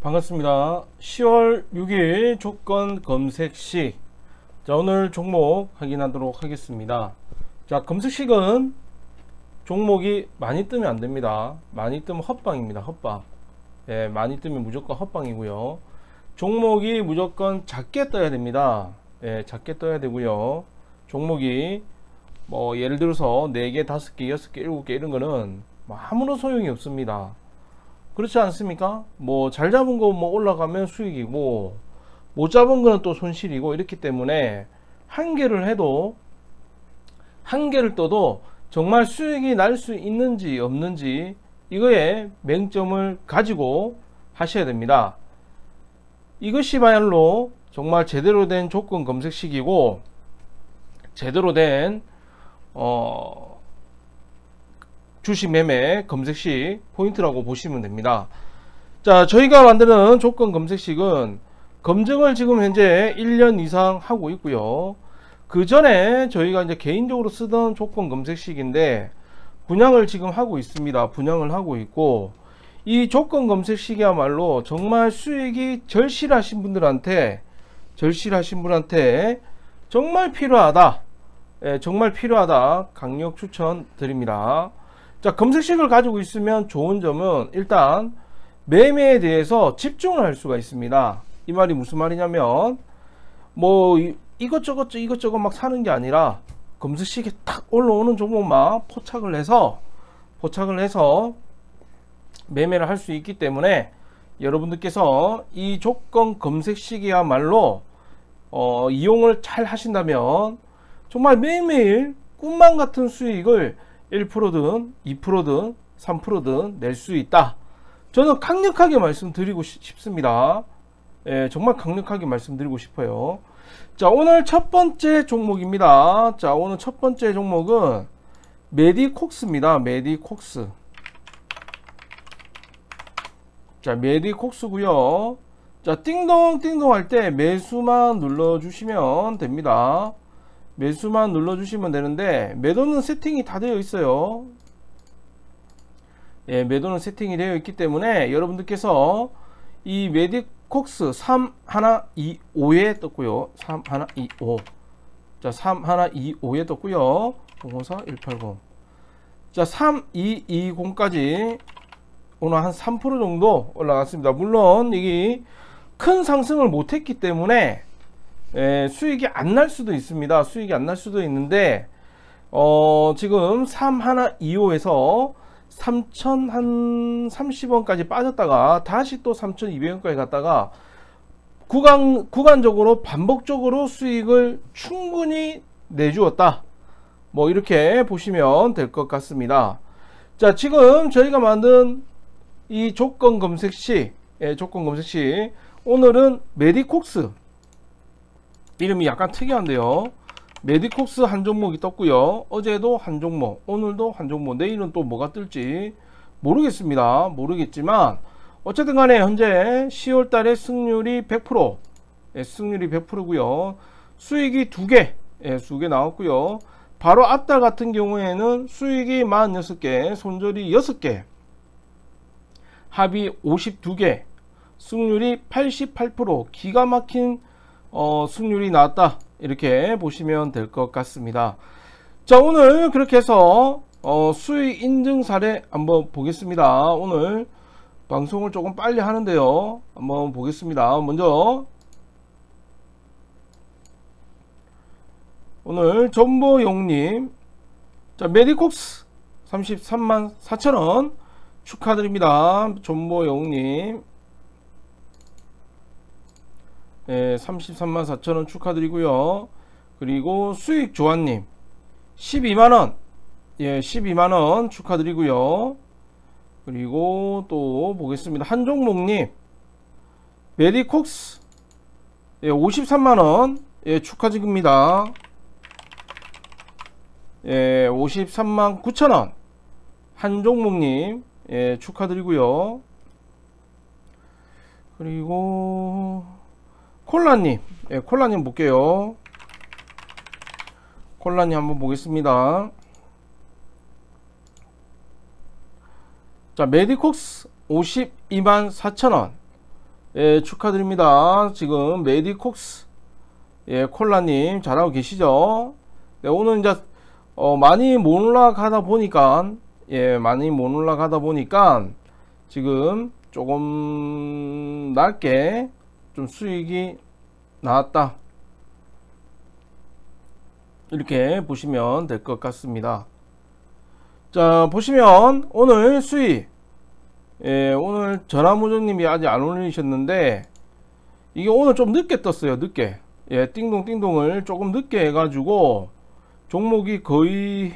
반갑습니다. 10월 6일 조건 검색식. 자, 오늘 종목 확인하도록 하겠습니다. 자, 검색식은 종목이 많이 뜨면 안 됩니다. 많이 뜨면 헛방입니다. 헛방. 예, 많이 뜨면 무조건 헛방이고요. 종목이 무조건 작게 떠야 됩니다. 예, 작게 떠야 되고요. 종목이 뭐 예를 들어서 4개, 5개, 6개, 7개 이런 거는 뭐 아무런 소용이 없습니다. 그렇지 않습니까? 뭐 잘 잡은 거 뭐 올라가면 수익이고, 못 잡은 거는 또 손실이고, 이렇기 때문에 한 개를 해도, 한 개를 떠도 정말 수익이 날 수 있는지 없는지 이거에 맹점을 가지고 하셔야 됩니다. 이것이야말로 정말 제대로 된 조건 검색식이고, 제대로 된 주식 매매 검색식 포인트라고 보시면 됩니다. 자, 저희가 만드는 조건 검색식은 검증을 지금 현재 1년 이상 하고 있고요. 그 전에 저희가 이제 개인적으로 쓰던 조건 검색식인데 분양을 지금 하고 있습니다. 분양을 하고 있고, 이 조건 검색식이야말로 정말 수익이 절실하신 분들한테 정말 필요하다, 정말 필요하다 강력 추천 드립니다. 자, 검색식을 가지고 있으면 좋은 점은 일단 매매에 대해서 집중을 할 수가 있습니다. 이 말이 무슨 말이냐면 뭐 이것저것 막 사는 게 아니라 검색식에 딱 올라오는 종목만 포착을 해서 매매를 할 수 있기 때문에 여러분들께서 이 조건 검색식이야말로 이용을 잘 하신다면 정말 매일매일 꿈만 같은 수익을 1%든 2%든 3%든 낼 수 있다. 저는 강력하게 말씀드리고 싶습니다. 예, 정말 강력하게 말씀드리고 싶어요. 자, 오늘 첫 번째 종목입니다. 자, 오늘 첫 번째 종목은 메디콕스입니다. 메디콕스. 자, 메디콕스고요. 자, 띵동띵동 할 때 매수만 눌러주시면 됩니다. 매수만 눌러주시면 되는데, 매도는 세팅이 다 되어 있어요. 예, 매도는 세팅이 되어 있기 때문에 여러분들께서 이 메디콕스 3125에 떴고요. 3125. 자, 3125에 떴고요. 054 180. 자, 3220까지 오늘 한 3% 정도 올라갔습니다. 물론 이게 큰 상승을 못했기 때문에 예, 수익이 안 날 수도 있습니다. 수익이 안 날 수도 있는데, 지금 3125에서 3,030원까지 빠졌다가 다시 또 3,200원까지 갔다가 구간적으로 반복적으로 수익을 충분히 내주었다. 뭐 이렇게 보시면 될 것 같습니다. 자, 지금 저희가 만든 이 조건 검색식, 예, 조건 검색식. 오늘은 메디콕스. 이름이 약간 특이한데요. 메디콕스 한 종목이 떴고요. 어제도 한 종목, 오늘도 한 종목, 내일은 또 뭐가 뜰지 모르겠습니다. 모르겠지만 어쨌든 간에 현재 10월 달에 승률이 100%, 예, 승률이 100%고요. 수익이 2개, 예, 2개 나왔고요. 바로 앞달 같은 경우에는 수익이 46개, 손절이 6개, 합이 52개, 승률이 88%, 기가 막힌 승률이 나왔다. 이렇게 보시면 될 것 같습니다. 자, 오늘 그렇게 해서 수익 인증 사례 한번 보겠습니다. 오늘 방송을 조금 빨리 하는데요. 한번 보겠습니다. 먼저 오늘 전보용님, 자, 메디콕스 334,000원 축하드립니다. 전보용님, 예, 334,000원 축하드리고요. 그리고 수익조아님 12만원, 예, 12만원 축하드리고요. 그리고 또 보겠습니다. 한종목님 메디콕스, 예, 53만원, 예, 축하드립니다. 예, 539,000원 한종목님, 예, 축하드리고요. 그리고 콜라님, 예, 콜라님 볼게요. 콜라님 한번 보겠습니다. 자, 메디콕스 524,000원, 예, 축하드립니다. 지금 메디콕스 예, 콜라님 잘하고 계시죠? 네, 오늘 이제 많이 못 올라가다 보니까 지금 조금 낮게 좀 수익이 나왔다, 이렇게 보시면 될 것 같습니다. 자, 보시면 오늘 수익, 예, 오늘 전화무정님이 아직 안 올리셨는데 이게 오늘 좀 늦게 떴어요. 늦게, 예, 띵동띵동을 조금 늦게 해가지고 종목이 거의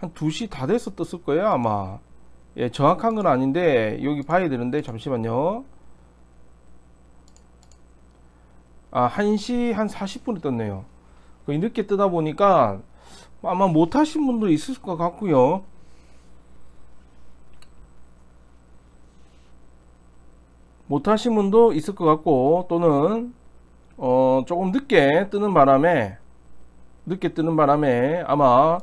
한 2시 다 돼서 떴을 거예요 아마. 예, 정확한 건 아닌데 여기 봐야 되는데 잠시만요. 아, 1시 한 40분에 떴네요. 거의 늦게 뜨다 보니까 아마 못하신 분도 있을 것 같고요. 못하신 분도 있을 것 같고, 또는 조금 늦게 뜨는 바람에 아마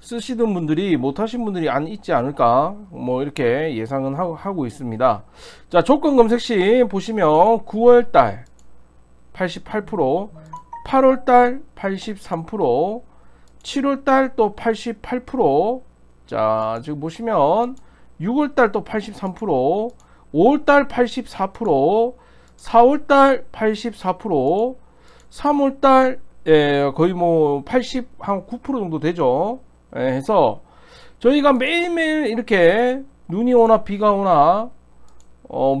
쓰시던 분들이, 못하신 분들이 안 있지 않을까, 뭐 이렇게 예상은 하고 있습니다. 자, 조건 검색시 보시면 9월달 88%, 8월달 83%, 7월달 또 88%, 자 지금 보시면 6월달 또 83%, 5월달 84%, 4월달 84%, 3월달 예, 거의 뭐 80, 한 9% 정도 되죠. 예, 해서 저희가 매일매일 이렇게 눈이 오나 비가 오나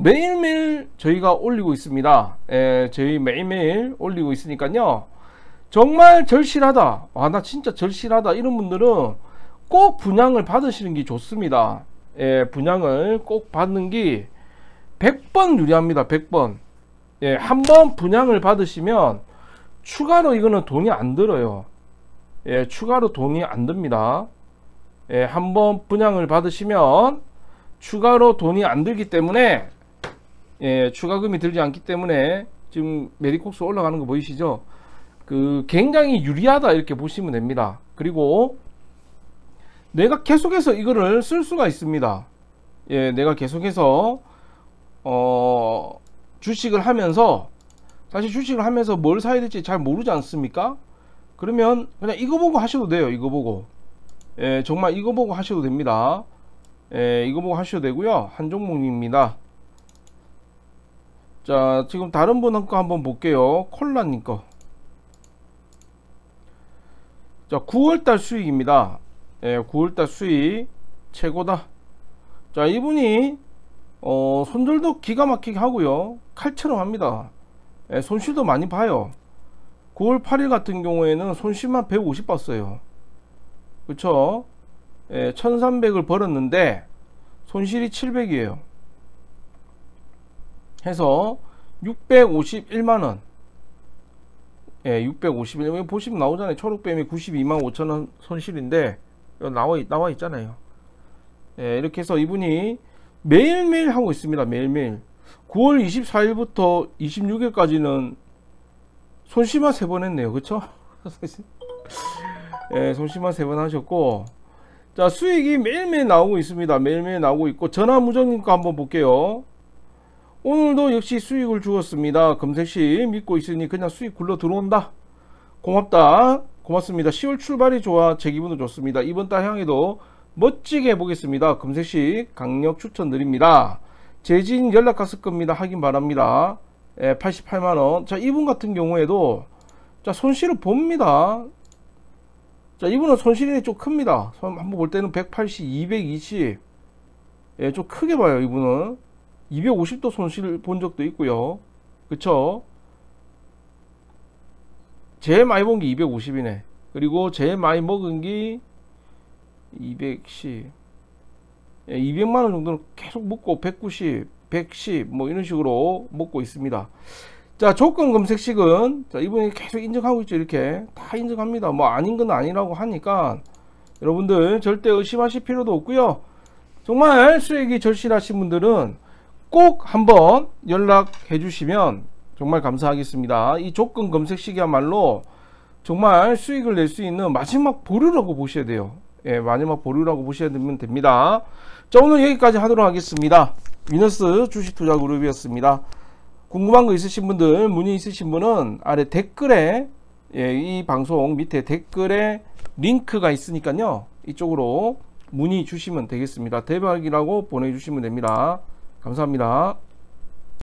매일매일 저희가 올리고 있습니다. 예, 저희 매일매일 올리고 있으니까요. 정말 절실하다, 아, 나 진짜 절실하다, 이런 분들은 꼭 분양을 받으시는 게 좋습니다. 예, 분양을 꼭 받는 게 100번 유리합니다. 100번. 예, 한번 분양을 받으시면 추가로 이거는 돈이 안 들어요. 예, 추가로 돈이 안 듭니다. 예, 한번 분양을 받으시면 추가로 돈이 안 들기 때문에, 예, 추가금이 들지 않기 때문에 지금 메디콕스 올라가는 거 보이시죠? 그 굉장히 유리하다, 이렇게 보시면 됩니다. 그리고 내가 계속해서 이거를 쓸 수가 있습니다. 예, 내가 계속해서 주식을 하면서, 사실 주식을 하면서 뭘 사야 될지 잘 모르지 않습니까? 그러면 그냥 이거 보고 하셔도 돼요. 이거 보고. 예, 정말 이거 보고 하셔도 됩니다. 예, 이거 보고 하셔도 되고요. 한 종목입니다. 자, 지금 다른 분 거 한번 볼게요. 콜라님 거. 자, 9월달 수익입니다. 예, 9월달 수익 최고다. 자, 이분이 손절도 기가 막히게 하고요. 칼처럼 합니다. 예, 손실도 많이 봐요. 9월 8일 같은 경우에는 손실만 150 봤어요. 그쵸? 예, 1300을 벌었는데 손실이 700이에요. 해서 651만원. 예, 651만원. 보시면 나오잖아요. 초록뱀이 92만 5천원 손실인데 나와 있잖아요. 예, 이렇게 해서 이분이 매일매일 하고 있습니다. 매일매일. 9월 24일부터 26일까지는 손실만 3번 했네요. 그쵸? 예, 손실만 3번 하셨고, 자, 수익이 매일매일 나오고 있습니다. 매일매일 나오고 있고, 전화무정님 거 한번 볼게요. 오늘도 역시 수익을 주었습니다. 검색시 믿고 있으니 그냥 수익 굴러 들어온다. 고맙다. 고맙습니다. 10월 출발이 좋아 제 기분도 좋습니다. 이번 달 향해도 멋지게 해보겠습니다. 검색시 강력 추천드립니다. 재진 연락 갔을 겁니다. 확인 바랍니다. 예, 88만원. 자, 이분 같은 경우에도, 자, 손실을 봅니다. 자, 이분은 손실이 좀 큽니다. 한번 볼 때는 180, 220. 예, 좀 크게 봐요. 이분은 250도 손실을 본 적도 있고요. 그쵸? 제일 많이 본 게 250이네. 그리고 제일 많이 먹은 게 210. 예, 200만원 정도는 계속 먹고 190, 110 뭐 이런 식으로 먹고 있습니다. 자, 조건 검색식은, 자, 이분이 계속 인정하고 있죠. 이렇게 다 인정합니다. 뭐 아닌 건 아니라고 하니까 여러분들 절대 의심하실 필요도 없고요. 정말 수익이 절실하신 분들은 꼭 한번 연락해 주시면 정말 감사하겠습니다. 이 조건 검색식이야말로 정말 수익을 낼 수 있는 마지막 보루라고 보셔야 돼요. 예, 마지막 보류라고 보시면 됩니다. 자, 오늘 여기까지 하도록 하겠습니다. 위너스 주식투자그룹이었습니다. 궁금한 거 있으신 분들, 문의 있으신 분은 아래 댓글에, 예, 이 방송 밑에 댓글에 링크가 있으니까요, 이쪽으로 문의 주시면 되겠습니다. 대박이라고 보내주시면 됩니다. 감사합니다.